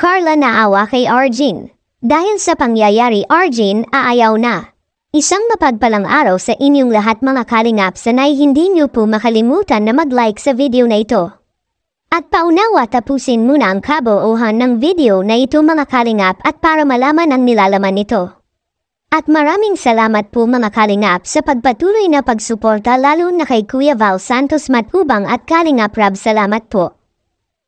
Carla naawa kay Arjean. Dahil sa pangyayari, Arjean aayaw na. Isang mapagpalang araw sa inyong lahat mga kalingap. Sanay hindi niyo po makalimutan na mag-like sa video na ito. At paunawa tapusin muna ang kabuuhan ng video na ito mga kalingap at para malaman ang nilalaman nito. At maraming salamat po mga kalingap sa pagpatuloy na pagsuporta lalo na kay Kuya Val Santos Matubang at Kalingap Rab. Salamat po.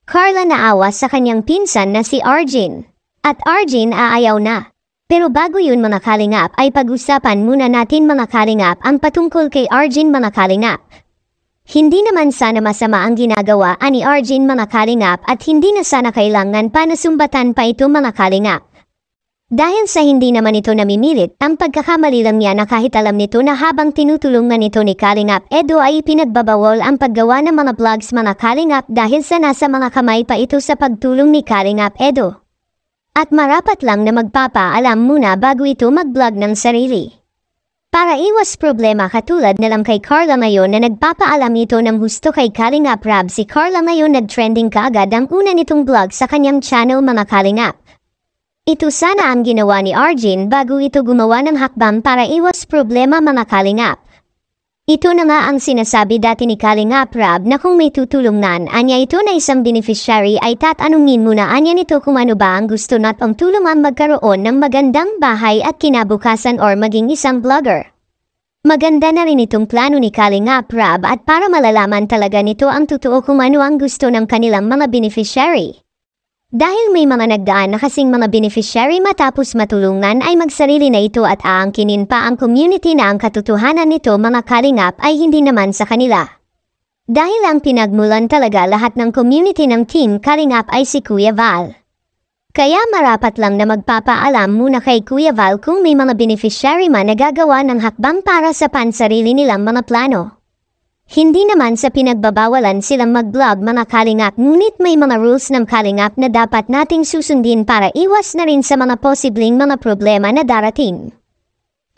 Carla naawa sa kanyang pinsan na si Arjean. At Arjean aayaw na. Pero bago yun mga kalingap ay pag-usapan muna natin mga kalingap ang patungkol kay Arjean mga kalingap. Hindi naman sana masama ang ginagawa ni Arjean mga kalingap at hindi na sana kailangan pa nasumbatan pa ito mga kalingap. Dahil sa hindi naman ito namimilit, ang pagkakamali lang niya na kahit alam nito na habang tinutulungan nito ni Kalingap Edo ay pinagbabawal ang paggawa ng mga vlogs mga kalingap dahil sa nasa mga kamay pa ito sa pagtulong ni Kalingap Edo. At marapat lang na magpapaalam muna bago ito mag-vlog ng sarili. Para iwas problema katulad na lang kay Carla ngayon na nagpapaalam ito ng husto kay Kalingap Rab. Si Carla ngayon nag-trending kaagad ang una nitong vlog sa kanyang channel mga kalingap. Ito sana ang ginawa ni Arjean bago ito gumawa ng hakbang para iwas problema mga kalingap. Ito na nga ang sinasabi dati ni Kalingap Rab na kung may tutulungan niya ito na isang beneficiary ay tatanungin muna niya nito kung ano ba ang gusto na pangtulungan magkaroon ng magandang bahay at kinabukasan or maging isang vlogger. Maganda na rin itong plano ni Kalingap Rab at para malalaman talaga nito ang totoo kung ano ang gusto ng kanilang mga beneficiary. Dahil may mga nagdaan na kasing mga beneficiary matapos matulungan ay magsarili na ito at aangkinin pa ang community na ang katotohanan nito mga kalingap ay hindi naman sa kanila. Dahil ang pinagmulan talaga lahat ng community ng team kalingap ay si Kuya Val. Kaya marapat lang na magpapaalam muna kay Kuya Val kung may mga beneficiary man nagagawa ng hakbang para sa pansarili nilang mga plano. Hindi naman sa pinagbabawalan silang mag-vlog mga kalingap ngunit may mga rules ng kalingap na dapat nating susundin para iwas na rin sa mga posibleng mga problema na darating.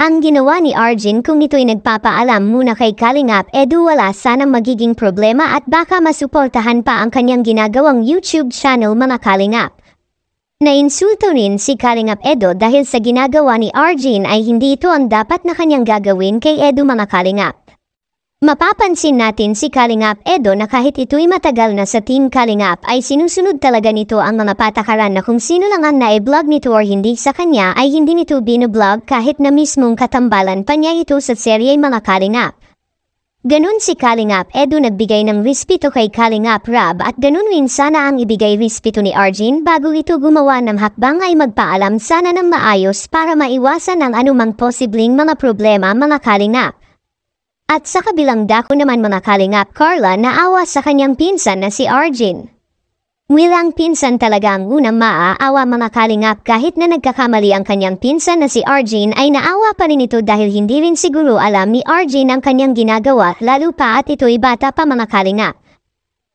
Ang ginawa ni Arjean kung ito'y nagpapaalam muna kay Kalingap Edu wala sanang magiging problema at baka masuportahan pa ang kanyang ginagawang YouTube channel mga kalingap. Nainsulto rin si Kalingap Edu dahil sa ginagawa ni Arjean ay hindi ito ang dapat na kanyang gagawin kay Edu mga kalingap. Mapapansin natin si Kalingap Edo na kahit ito'y matagal na sa Team Kalingap ay sinusunod talaga nito ang mga patakaran na kung sino lang ang na-vlog nito or hindi sa kanya ay hindi nito binublog kahit na mismong katambalan pa niya ito sa serye mga kalingap. Ganun si Kalingap Edo nagbigay ng respeto kay Kalingap Rab at ganun rin sana ang ibigay respeto ni Arjean bago ito gumawa ng hakbang ay magpaalam sana ng maayos para maiwasan ang anumang posibleng mga problema mga kalingap. At sa kabilang dako naman mga kalingap, Carla naawa sa kanyang pinsan na si Arjean. Wilang pinsan talaga ang unang maaawa mga kalingap kahit na nagkakamali ang kanyang pinsan na si Arjean ay naawa pa rin ito dahil hindi rin siguro alam ni Arjean ang kanyang ginagawa lalo pa at ito'y bata pa mga kalingap.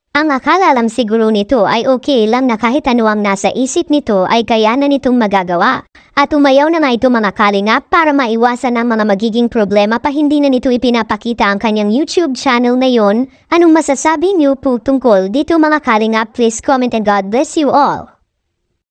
Ang akala lang siguro nito ay okay lang na kahit ano ang nasa isip nito ay kaya na nitong magagawa. At umayaw na nga ito mga kalingap para maiwasan ang mga magiging problema pa hindi na nito ipinapakita ang kanyang YouTube channel na yon. Anong masasabi niyo po tungkol dito mga kalingap? Please comment and God bless you all.